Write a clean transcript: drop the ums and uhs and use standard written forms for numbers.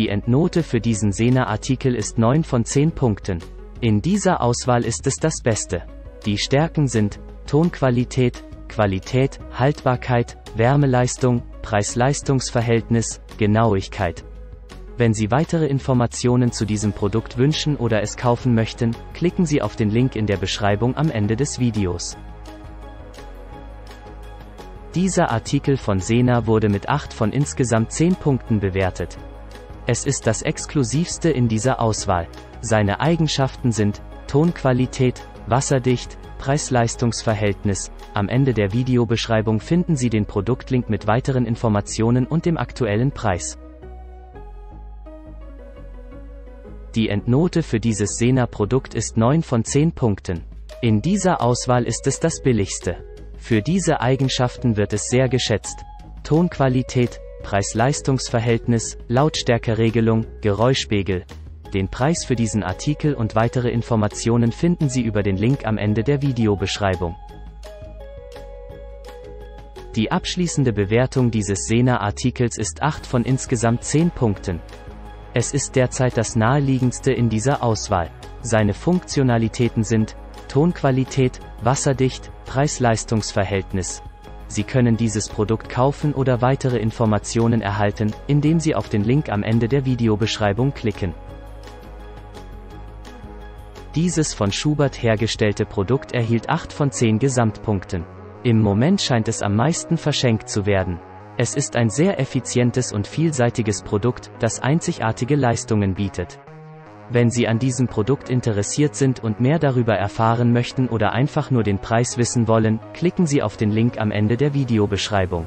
Die Endnote für diesen Sena-Artikel ist 9 von 10 Punkten. In dieser Auswahl ist es das Beste. Die Stärken sind Tonqualität, Qualität, Haltbarkeit, Wärmeleistung, Preis-Leistungs-Verhältnis, Genauigkeit. Wenn Sie weitere Informationen zu diesem Produkt wünschen oder es kaufen möchten, klicken Sie auf den Link in der Beschreibung am Ende des Videos. Dieser Artikel von Sena wurde mit 8 von insgesamt 10 Punkten bewertet. Es ist das exklusivste in dieser Auswahl. Seine Eigenschaften sind Tonqualität, wasserdicht, Preis-Leistungs-Verhältnis. Am Ende der Videobeschreibung finden Sie den Produktlink mit weiteren Informationen und dem aktuellen Preis. Die Endnote für dieses Sena-Produkt ist 9 von 10 Punkten. In dieser Auswahl ist es das billigste. Für diese Eigenschaften wird es sehr geschätzt. Tonqualität, Preis-Leistungs-Verhältnis, Lautstärkeregelung, Geräuschpegel. Den Preis für diesen Artikel und weitere Informationen finden Sie über den Link am Ende der Videobeschreibung. Die abschließende Bewertung dieses Sena-Artikels ist 8 von insgesamt 10 Punkten. Es ist derzeit das naheliegendste in dieser Auswahl. Seine Funktionalitäten sind Tonqualität, wasserdicht, Preis-Leistungs-Verhältnis. Sie können dieses Produkt kaufen oder weitere Informationen erhalten, indem Sie auf den Link am Ende der Videobeschreibung klicken. Dieses von Schubert hergestellte Produkt erhielt 8 von 10 Gesamtpunkten. Im Moment scheint es am meisten verschenkt zu werden. Es ist ein sehr effizientes und vielseitiges Produkt, das einzigartige Leistungen bietet. Wenn Sie an diesem Produkt interessiert sind und mehr darüber erfahren möchten oder einfach nur den Preis wissen wollen, klicken Sie auf den Link am Ende der Videobeschreibung.